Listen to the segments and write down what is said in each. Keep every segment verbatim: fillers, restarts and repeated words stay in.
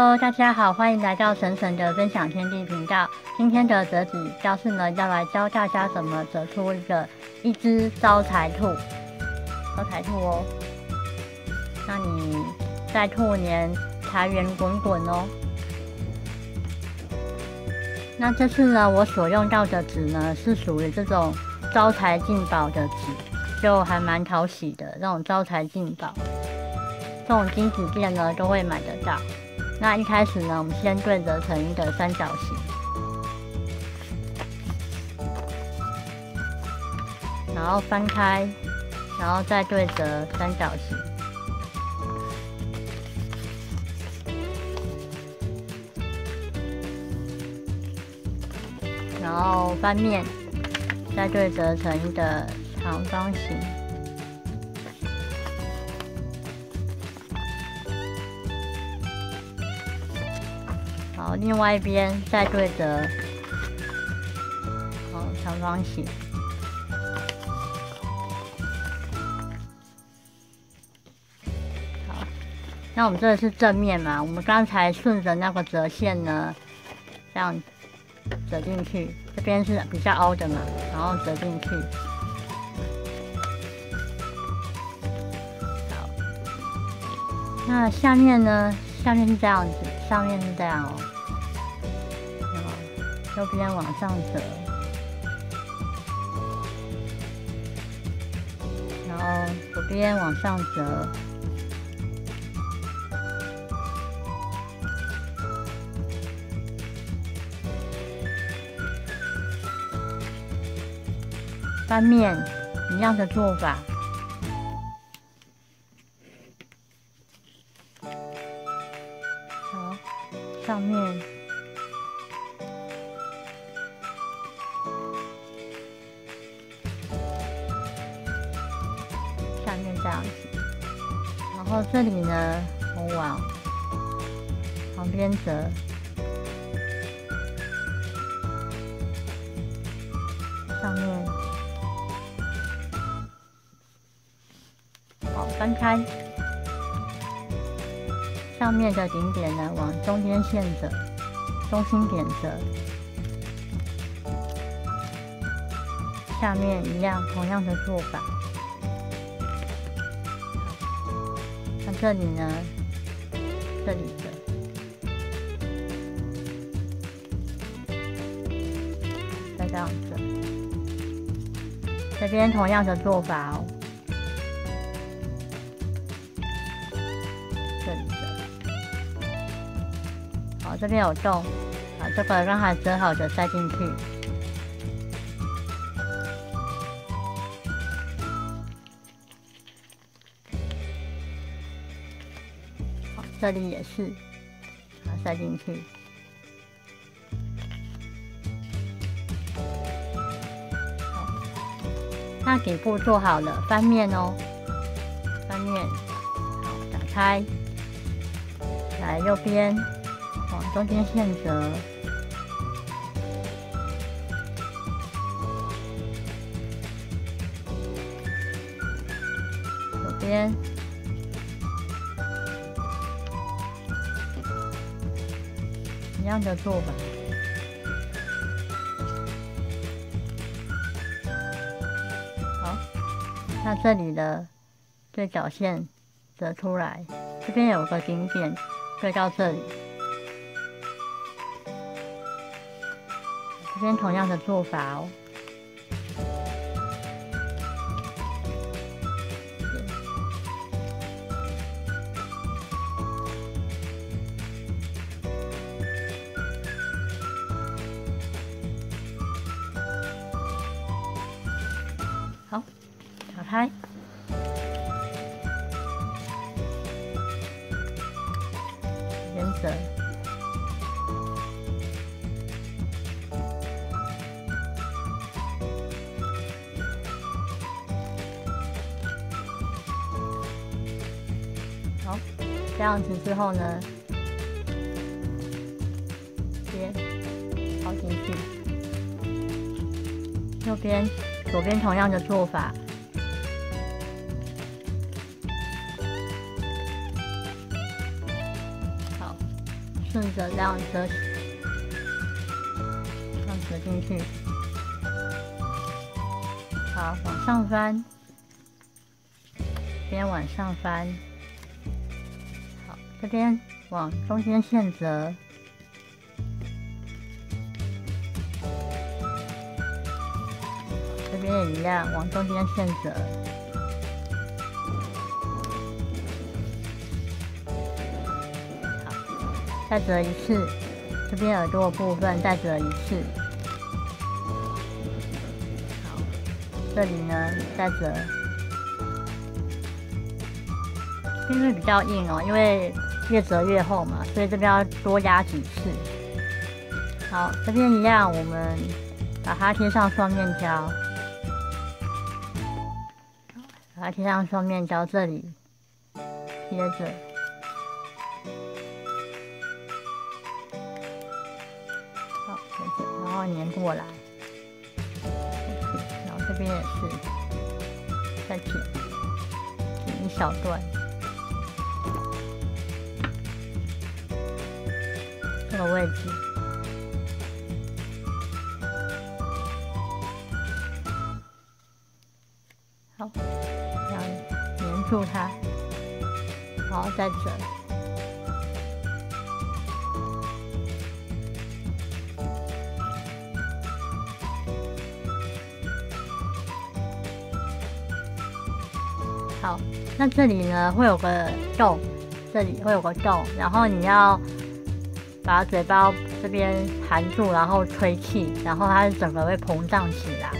Hello， 大家好，欢迎来到神神的分享天地频道。今天的折纸教室呢，要来教大家怎么折出一个一只招财兔，招财兔哦。那你在兔年财源滚滚哦。那这次呢，我所用到的纸呢，是属于这种招财进宝的纸，就还蛮讨喜的。这种招财进宝，这种金纸店呢都会买得到。 那一开始呢，我们先对折成一个三角形，然后翻开，然后再对折三角形。然后翻面，再对折成一个长方形。 好，另外一边再对折，好长方形，好，那我们这是正面嘛？我们刚才顺着那个折线呢，这样折进去，这边是比较凹的嘛，然后折进去，好，那下面呢？ 下面是这样子，上面是这样哦，然后右边往上折，然后左边往上折，翻面一样的做法。 上面，下面这样子，然后这里呢，我往旁边折，上面，好，翻开。 上面的顶点呢，往中间线折，中心点折。下面一样，同样的做法。那这里呢？这里折，再这样折。这边同样的做法哦。 好，这边有洞，把这个让它折好的塞进去。好，这里也是，把它塞进去。好，那底部做好了，翻面哦，翻面，好，打开，来右边。 往中间线折，左边，一样的做法。好，那这里的对角线折出来，这边有个顶点，对到这里。 这边同样的做法哦，好，打开，原则。 好，这样子之后呢，边凹进去，右边、左边同样的做法，好，顺着这样折，这样折进去，好，往上翻，这边往上翻，好，这边往中间线折。 这边也一样，往中间线折，好，再折一次，这边耳朵部分再折一次，好，这里呢再折，这边比较硬哦，因为越折越厚嘛，所以这边要多压几次。好，这边一样，我们把它贴上双面胶。 把它贴上双面胶，这里贴着，好，贴着，然后粘过来，然后这边也是，再剪，剪一小段，这个位置。 住它，然后再折，好，那这里呢会有个洞，这里会有个洞，然后你要把嘴巴这边含住，然后吹气，然后它整个会膨胀起来。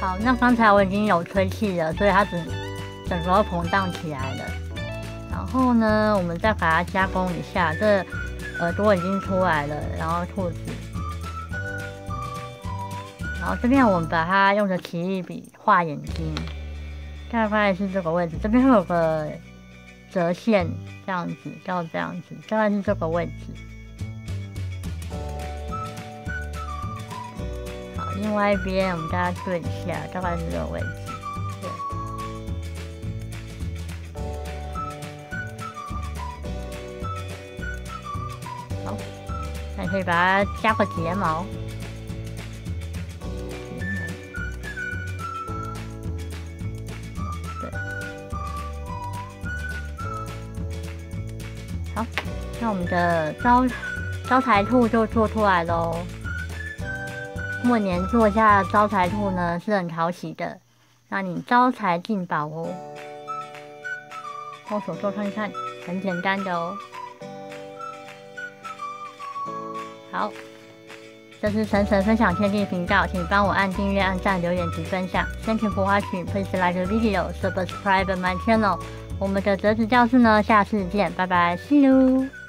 好，那刚才我已经有吹气了，所以它整整个膨胀起来了。然后呢，我们再把它加工一下，这耳朵已经出来了，然后兔子，然后这边我们把它用着奇异笔画眼睛，大概是这个位置，这边会有个折线，这样子到这样子，大概是这个位置。 另外一边，我们大家对一下，大概是这个位置。对，好，还可以把它加个睫毛。对，好，那我们的招招财兔就做出来喽。 过年做一下招财兔呢，是很讨喜的，让你招财进宝哦。动手做看看，很简单的哦。好，这是晨晨分享天地频道，请帮我按订阅、按赞、留言及分享。Thank you for watching. Please like the video, subscribe my channel. 我们的折纸教室呢，下次见，拜拜，See you.